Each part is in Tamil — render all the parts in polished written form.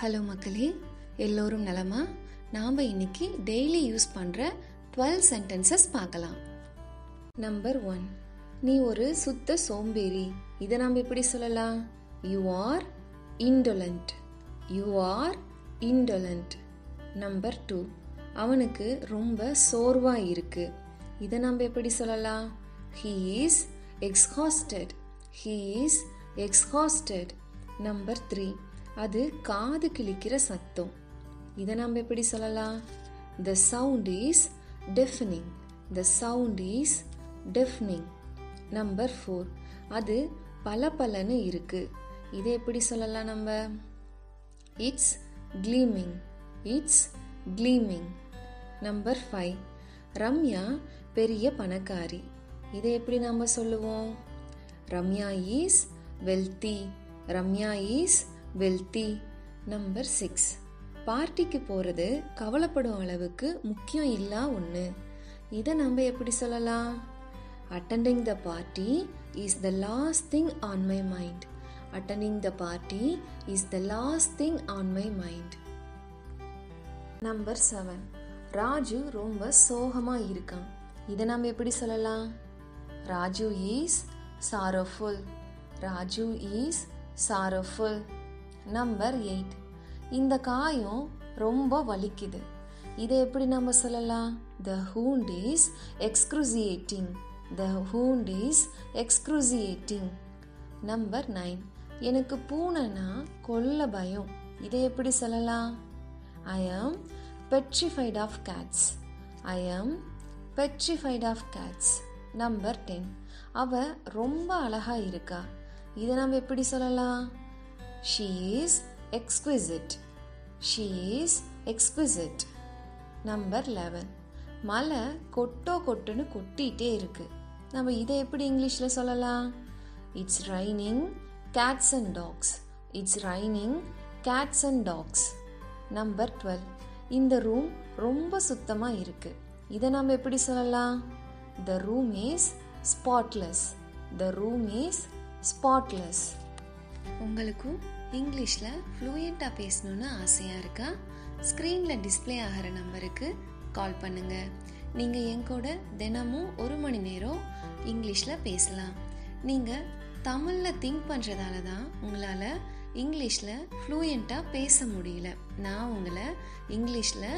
ஹலோ மக்களே, எல்லோரும் நலமா? நாம் இன்னைக்கு டெய்லி யூஸ் பண்ணுற 12 சென்டென்சஸ் பார்க்கலாம். நம்பர் 1, நீ ஒரு சுத்த சோம்பேறி. இதை நாம் இப்படி சொல்லலாம், you are indolent. You are indolent. Number 2, அவனுக்கு ரொம்ப சோர்வாக இருக்கு. இதை நாம் எப்படி சொல்லலாம், he is exhausted. He is exhausted. Number 3, அது காது கிளிக்கிற சத்தம். இதை நாம் எப்படி சொல்லலாம், the sound is deafening. The sound is deafening. Number 4, அது பலபலன்னு இருக்கு. இதை எப்படி சொல்லலாம் நம்ம, it's gleaming. It's gleaming. Number 5, Ramya பெரிய பணக்காரி. இதை எப்படி நாம் சொல்லுவோம், Ramya is wealthy. Ramya is wealthy. Number 6, பார்ட்டிக்கு போகிறது கவலைப்படும் அளவுக்கு முக்கியம் இல்லா ஒன்று. இதை நம்ம எப்படி சொல்லலாம், attending the party is the last thing on my mind. Attending the party is the last thing on my mind. Number 7, Raju ரொம்ப சோகமாக இருக்கான். இதை நாம் எப்படி சொல்லலாம், Raju is sorrowful. Raju is sorrowful. Number 8, இந்த காயம் ரொம்ப வலிக்குது. இதை எப்படி நம்ம சொல்லலாம், the wound is excruciating. The wound is excruciating. Number 9, எனக்கு பூனைனா கொல்ல பயம். இதை எப்படி சொல்லலாம், I am petrified of cats. I am petrified of cats. Number 10, அவ ரொம்ப அழகா இருக்கா. இதை நாம் எப்படி சொல்லலாம், she is exquisite. She is exquisite. Number 11, மலை கொட்டுன்னு கொட்டிகிட்டே இருக்கு. நம்ம இதை எப்படி இங்கிலீஷில் சொல்லலாம், it's raining cats and dogs. It's raining cats and dogs. Number 12, இந்த ரூம் ரொம்ப சுத்தமாக இருக்கு. இதை நாம் எப்படி சொல்லலாம், the room is spotless. The room is spotless. உங்களுக்கு இங்கிலீஷில் ஃப்ளூயண்ட்டாக பேசணுன்னு ஆசையாக இருக்கா? ஸ்க்ரீனில் டிஸ்பிளே ஆகிற நம்பருக்கு கால் பண்ணுங்கள். நீங்கள் எங்கூட தினமும் 1 மணி நேரம் இங்கிலீஷில் பேசலாம். நீங்கள் தமிழில் திங்க் பண்ணுறதால தான் உங்களால் இங்கிலீஷில் ஃப்ளூயண்ட்டாக பேச முடியல. நான் உங்களை இங்கிலீஷில்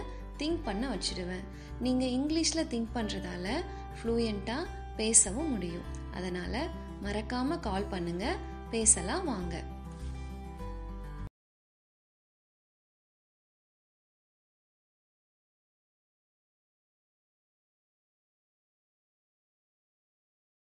திங்க் பண்ண வச்சுடுவேன். நீங்கள் இங்கிலீஷில் திங்க் பண்ணுறதால ஃப்ளூயண்ட்டாக பேசவும் முடியும். அதனால் மறக்காமல் கால் பண்ணுங்கள். பேசலாம் வாங்க.